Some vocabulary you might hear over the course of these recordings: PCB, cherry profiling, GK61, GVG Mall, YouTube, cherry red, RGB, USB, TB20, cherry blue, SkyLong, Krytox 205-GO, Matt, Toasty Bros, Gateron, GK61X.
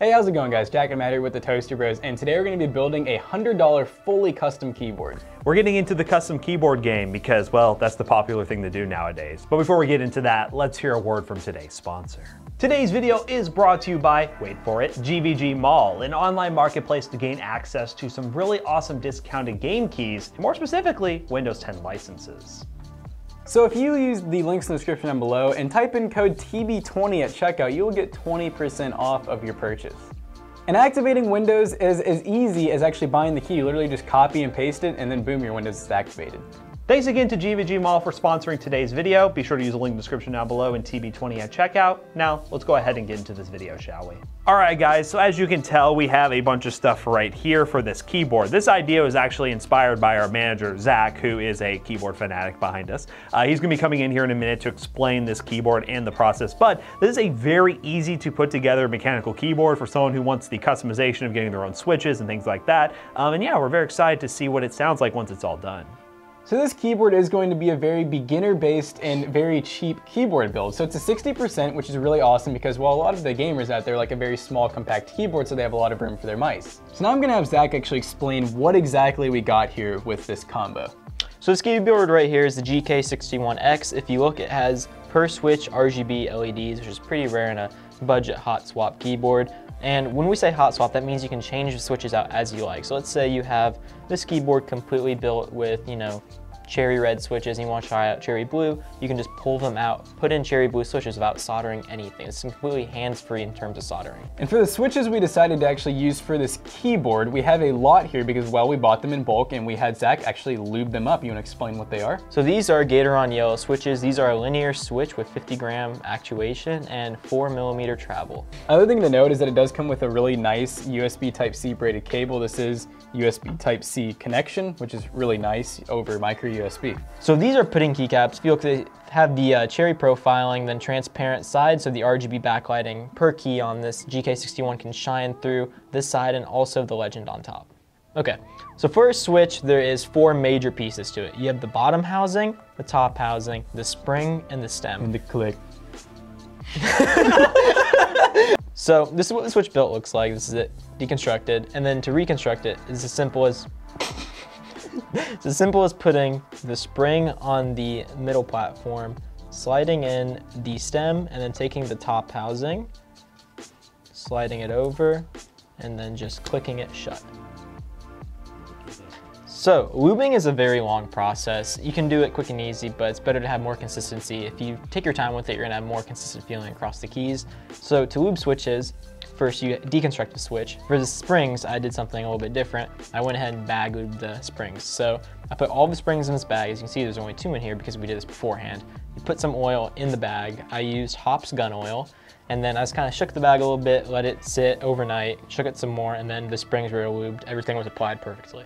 Hey, how's it going guys? Jack and Matt here with the Toasty Bros, and today we're going to be building a $100 fully custom keyboard. We're getting into the custom keyboard game because, well, that's the popular thing to do nowadays. But before we get into that, let's hear a word from today's sponsor. Today's video is brought to you by, wait for it, GVG Mall, an online marketplace to gain access to some really awesome discounted game keys, and more specifically, Windows 10 licenses. So if you use the links in the description down below and type in code TB20 at checkout, you will get 20% off of your purchase. And activating Windows is as easy as actually buying the key. You literally just copy and paste it, and then boom, your Windows is activated. Thanks again to GVG Mall for sponsoring today's video. Be sure to use the link in the description down below and TB20 at checkout. Now, let's go ahead and get into this video, shall we? All right, guys, so as you can tell, we have a bunch of stuff right here for this keyboard. This idea was actually inspired by our manager, Zach, who is a keyboard fanatic behind us. He's gonna be coming in here in a minute to explain this keyboard and the process, but this is a very easy to put together mechanical keyboard for someone who wants the customization of getting their own switches and things like that. And yeah, we're very excited to see what it sounds like once it's all done. So this keyboard is going to be a very beginner-based and very cheap keyboard build. So it's a 60%, which is really awesome because, well, a lot of the gamers out there like a very small, compact keyboard, so they have a lot of room for their mice. So now I'm gonna have Zach actually explain what exactly we got here with this combo. So this keyboard right here is the GK61X. If you look, it has per switch RGB LEDs, which is pretty rare in a budget hot swap keyboard. And when we say hot swap, that means you can change the switches out as you like. So let's say you have this keyboard completely built with, you know, cherry red switches and you want to try out cherry blue, you can just pull them out, put in cherry blue switches without soldering anything. It's completely hands-free in terms of soldering. And for the switches we decided to actually use for this keyboard, we have a lot here because, well, we bought them in bulk and we had Zach actually lube them up. You want to explain what they are? So these are Gateron yellow switches. These are a linear switch with 50-gram actuation and 4mm travel. Another thing to note is that it does come with a really nice USB Type-C braided cable. This is USB Type-C connection, which is really nice over micro USB. So these are pudding keycaps. If you look, they have the cherry profiling, then transparent side, so the RGB backlighting per key on this GK61 can shine through this side and also the legend on top. Okay, so for a switch, there is four major pieces to it. You have the bottom housing, the top housing, the spring, and the stem. And the click. So this is what the switch built looks like. This is it deconstructed, and then to reconstruct it is as simple as it's as simple as putting the spring on the middle platform, sliding in the stem, and then taking the top housing, sliding it over, and then just clicking it shut. So, lubing is a very long process. You can do it quick and easy, but it's better to have more consistency. If you take your time with it, you're gonna have more consistent feeling across the keys. So to lube switches, first you deconstruct the switch. For the springs, I did something a little bit different. I went ahead and bag lubed the springs. So I put all the springs in this bag. As you can see, there's only two in here because we did this beforehand. You put some oil in the bag. I used hops gun oil, and then I just kind of shook the bag a little bit, let it sit overnight, shook it some more, and then the springs were lubed. Everything was applied perfectly.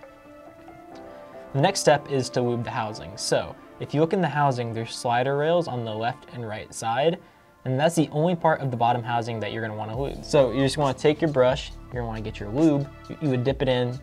The next step is to lube the housing. So if you look in the housing, there's slider rails on the left and right side. And that's the only part of the bottom housing that you're gonna wanna lube. So you just wanna take your brush, you're gonna wanna get your lube, you would dip it in,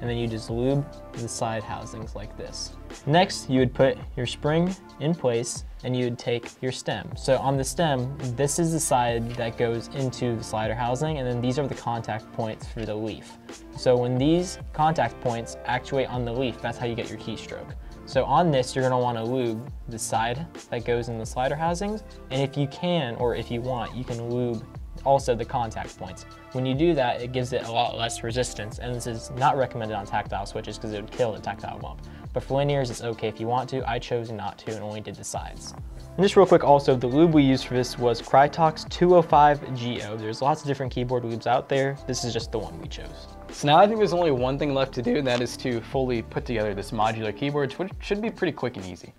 and then you just lube the side housings like this. Next, you would put your spring in place and you would take your stem. So on the stem, this is the side that goes into the slider housing, and then these are the contact points for the leaf. So when these contact points actuate on the leaf, that's how you get your keystroke. So on this, you're gonna wanna lube the side that goes in the slider housings, and if you can, or if you want, you can lube also the contact points. When you do that, it gives it a lot less resistance, and this is not recommended on tactile switches because it would kill the tactile bump. But for linears, it's okay if you want to. I chose not to and only did the sides. And just real quick also, the lube we used for this was Krytox 205-GO. There's lots of different keyboard lubes out there. This is just the one we chose. So now I think there's only one thing left to do, and that is to fully put together this modular keyboard, which should be pretty quick and easy.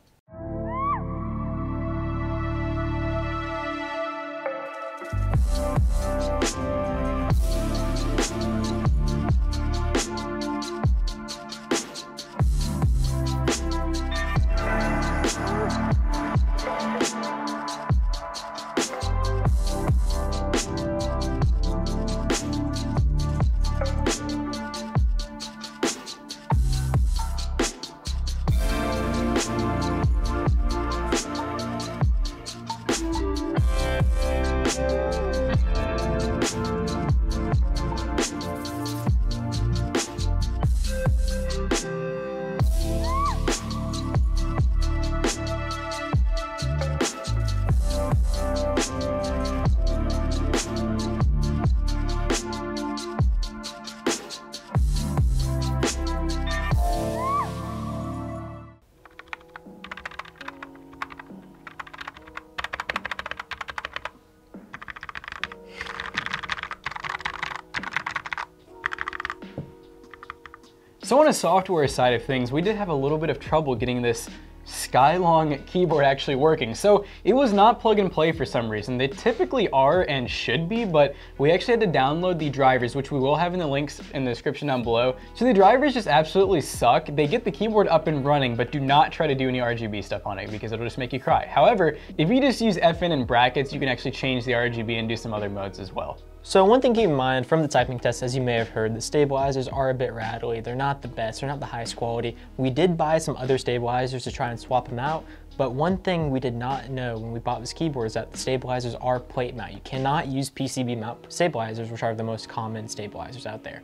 So on a software side of things, we did have a little bit of trouble getting this SkyLong keyboard actually working. So it was not plug and play for some reason. They typically are and should be, but we actually had to download the drivers, which we will have in the links in the description down below. So the drivers just absolutely suck. They get the keyboard up and running, but do not try to do any RGB stuff on it because it'll just make you cry. However, if you just use FN and brackets, you can actually change the RGB and do some other modes as well. So one thing to keep in mind from the typing test, as you may have heard, the stabilizers are a bit rattly. They're not the best, they're not the highest quality. We did buy some other stabilizers to try and swap them out, but one thing we did not know when we bought this keyboard is that the stabilizers are plate mount. You cannot use PCB mount stabilizers, which are the most common stabilizers out there.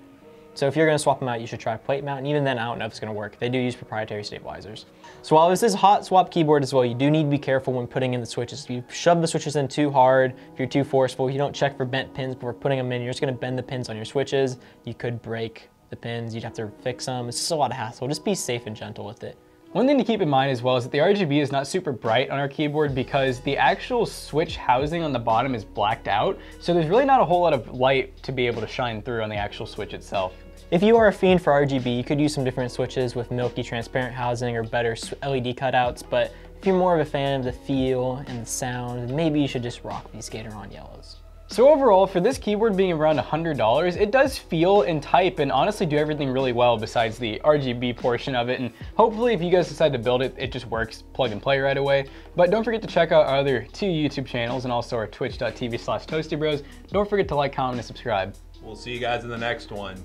So if you're gonna swap them out, you should try plate mount, and even then I don't know if it's gonna work. They do use proprietary stabilizers. So while this is a hot swap keyboard as well, you do need to be careful when putting in the switches. If you shove the switches in too hard, if you're too forceful, you don't check for bent pins before putting them in, you're just gonna bend the pins on your switches. You could break the pins, you'd have to fix them. It's just a lot of hassle. Just be safe and gentle with it. One thing to keep in mind as well is that the RGB is not super bright on our keyboard because the actual switch housing on the bottom is blacked out. So there's really not a whole lot of light to be able to shine through on the actual switch itself. If you are a fiend for RGB, you could use some different switches with milky transparent housing or better LED cutouts, but if you're more of a fan of the feel and the sound, maybe you should just rock these Gateron yellows. So overall, for this keyboard being around $100, it does feel and type and honestly do everything really well besides the RGB portion of it. And hopefully if you guys decide to build it, it just works plug and play right away. But don't forget to check out our other two YouTube channels and also our twitch.tv/toastybros. Don't forget to like, comment, and subscribe. We'll see you guys in the next one.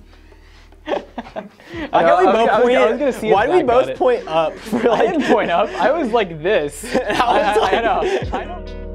Why did we both point up? I didn't point up. I was like this. I know.